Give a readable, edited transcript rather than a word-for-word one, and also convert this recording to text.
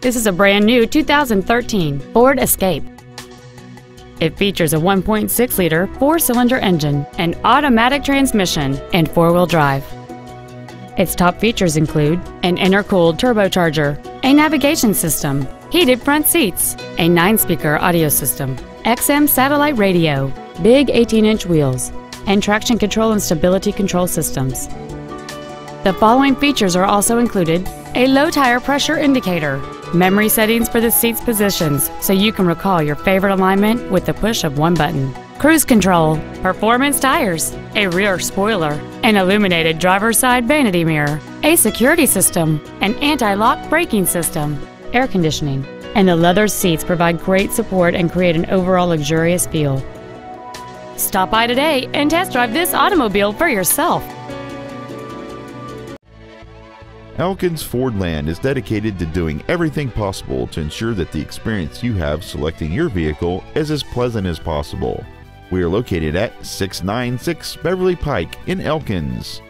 This is a brand new 2013 Ford Escape. It features a 1.6-liter four-cylinder engine, an automatic transmission, and four-wheel drive. Its top features include an intercooled turbocharger, a navigation system, heated front seats, a 9-speaker audio system, XM satellite radio, big 18-inch wheels, and traction control and stability control systems. The following features are also included: a low tire pressure indicator, memory settings for the seat's positions so you can recall your favorite alignment with the push of one button, cruise control, performance tires, a rear spoiler, an illuminated driver's side vanity mirror, a security system, an anti-lock braking system, air conditioning, and the leather seats provide great support and create an overall luxurious feel. Stop by today and test drive this automobile for yourself. Elkins Ford Land is dedicated to doing everything possible to ensure that the experience you have selecting your vehicle is as pleasant as possible. We are located at 696 Beverly Pike in Elkins.